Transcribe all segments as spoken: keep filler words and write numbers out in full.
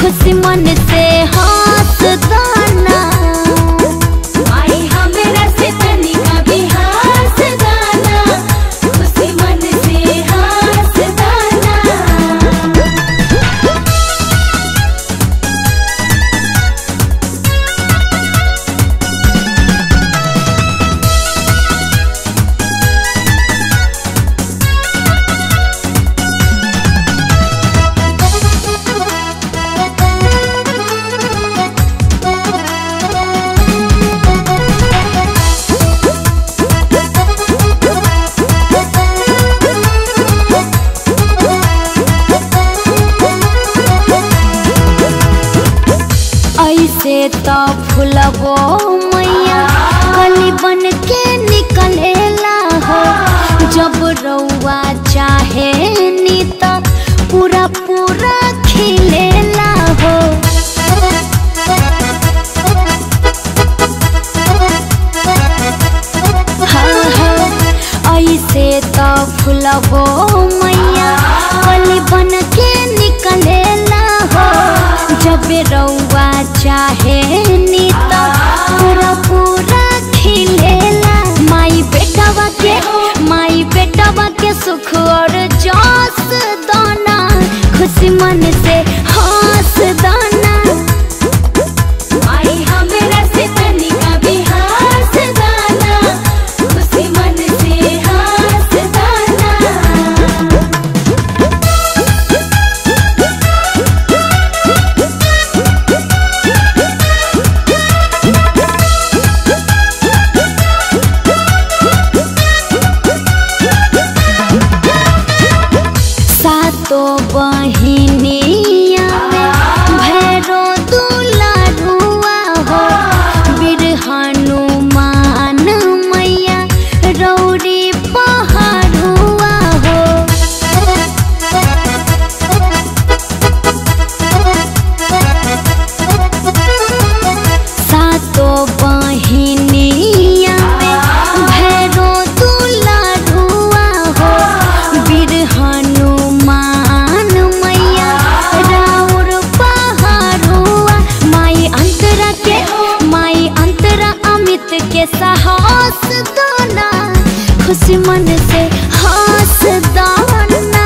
खुश मन से हाथ दाना आई हमें रसतनी का भी हाथ दाना खुश मन से हाथ तो फुलबो मैया कली बन के निकलेला हो जब रौआ चाहे नी तब पूरा पूरा खिलेला हो हाँ हाँ ऐसे तो फुलबो मैया कली बन के निकलेला हो जब रौआ चाहे नी तो पूरा पूरा खिलेला माई बेटवा के माई बेटवा के सुख और जोश दाना खुश मन से हंस दाना आई हमें रसतनी का भी हास दाना खुश मन से हास दाना। खुश मन से हंस दाना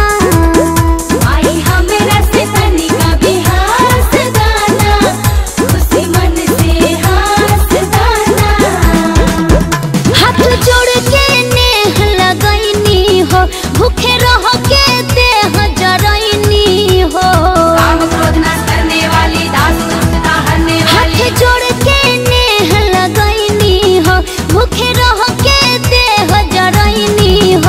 आई हमें रसतनी का भी हास दाना खुश मन से हास दाना। हाथ जोड़ के नेह लगैनी हो भूखे रह के देह जरैनी हो काम क्रोध नाश करने वाली दास दुष्टता हरने वाली हाथ जोड़ के नेह लगैनी हो भूखे रह के देह जरैनी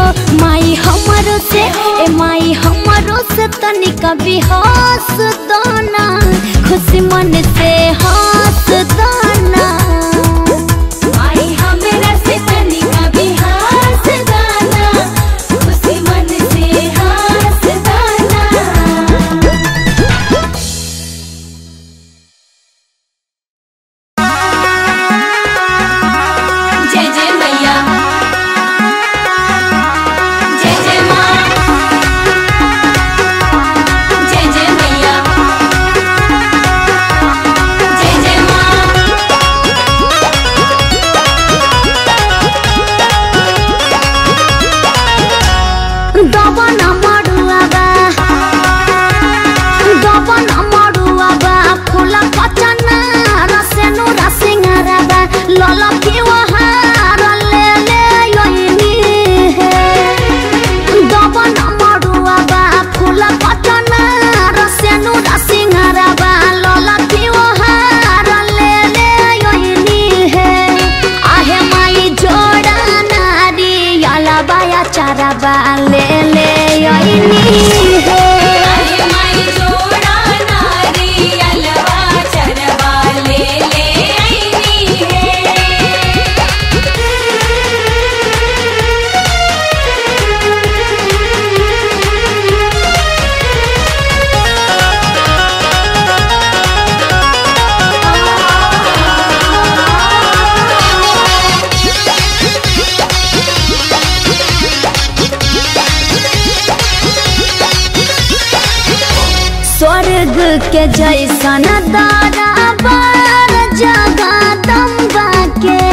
स्वर्ग के जैसा नजारा बार जगदम्बा के,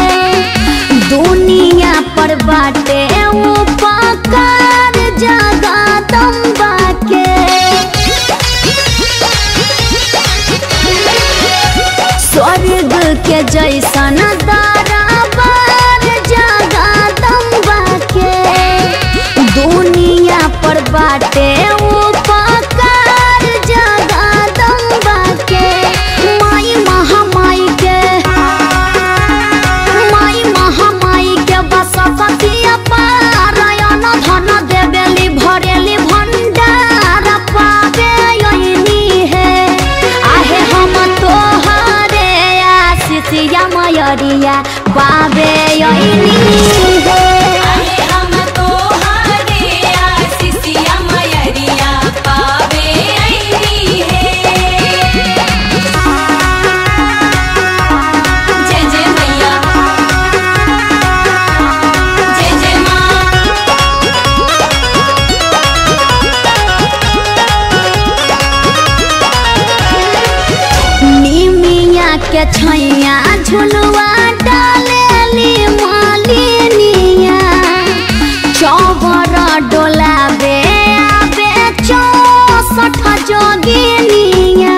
दुनिया पर बाटे उपकार जगदम्बा के। स्वर्ग के जैसा नजारा बार जगदम्बा के, दुनिया पर बाटे छैया झुलुआ डाले मालिनिया, चौबर डोला बे आबे चौसठ जोगिनिया।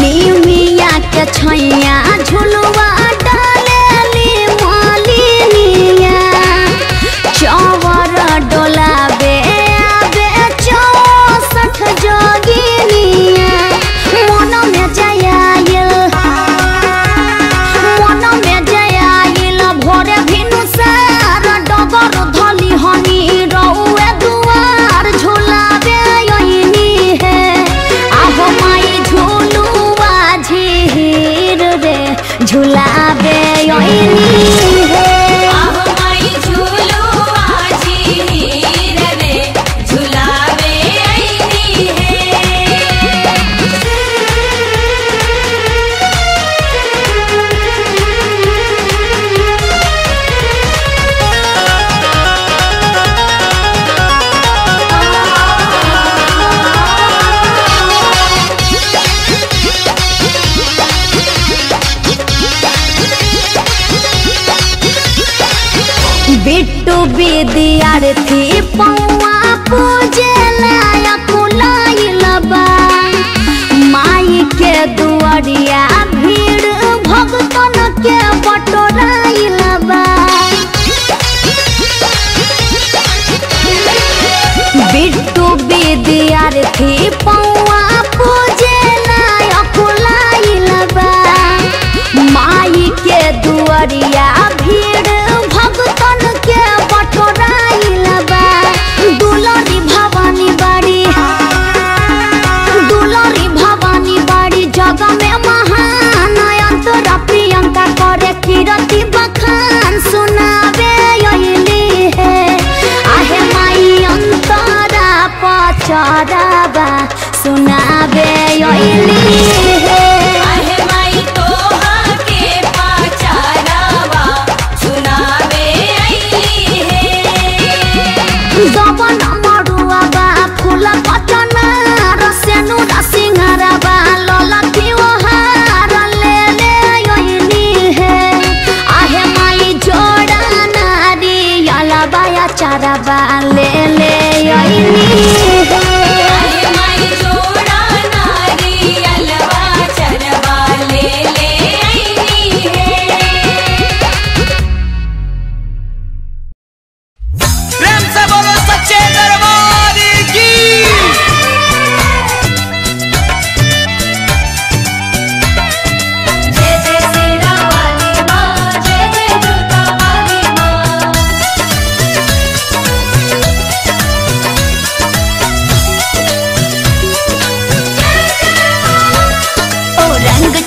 निमिया के छैया झुलुआ डाले मालिनिया, चौबर डोला बे आबे चौसठ जोगी। बिट्टू विद्यार्थी पौआ पूजे लायकुलाइलबा, माई के दुआरिया भीड़ भगतन के बटोराइलबा। बिट्टू विद्यार्थी पौआ पूजे लायकुलाइलबा, माई के दुआरिया भीड़ भगतन के बटोराइलबा। दुलारी भवानी बाड़ी, दुलारी भवानी बाड़ी जग में महान, अंतरा प्रियंका करे कीरति बखान सुनावे अइली है। आहे माई अंतरा पचरावा सुनावे अइली है।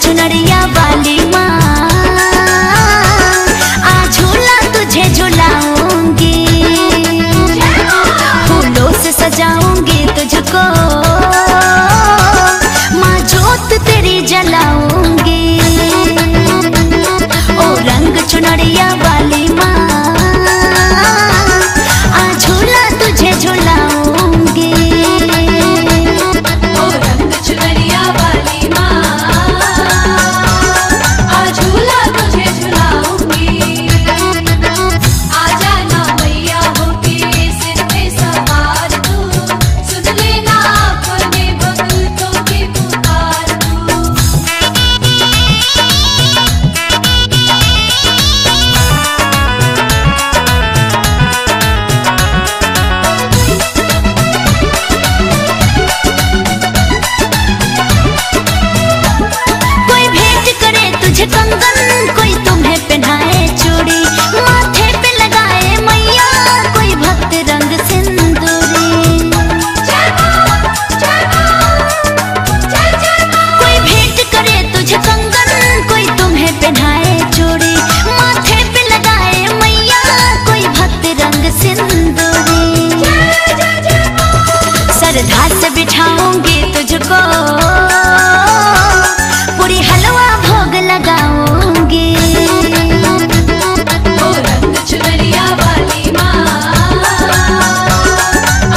चुनरिया वाली माँ, आ झूला तुझे झूला। श्रद्धा से बिठाऊंगी तुझको, पूरी हलवा भोग लगाऊंगी। ओ रंग चुनरिया वाली माँ,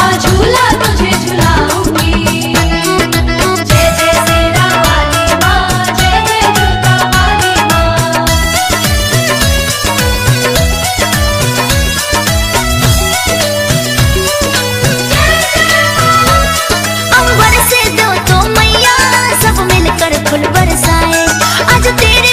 आज झूला तुझे झुलाऊंगी। जय जय सीता वाली माँ, जय जय दुर्गा वाली माँ। अंबर से दो तो मैया सब मिलकर फूल बरसाए, आज तेरे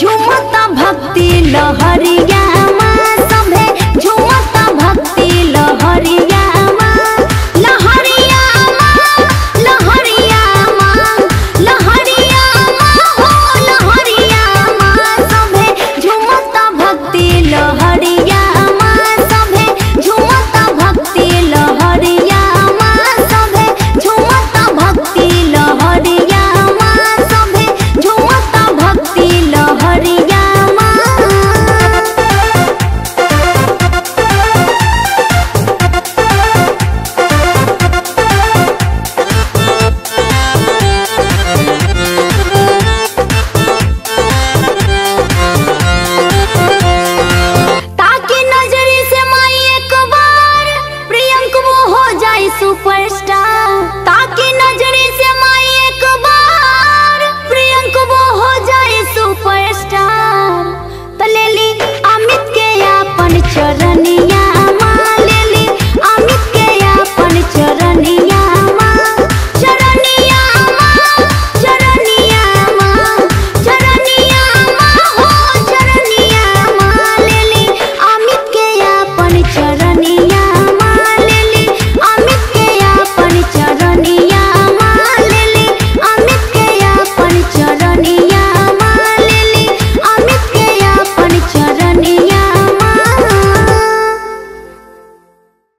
झूमता भक्ति लहरिया।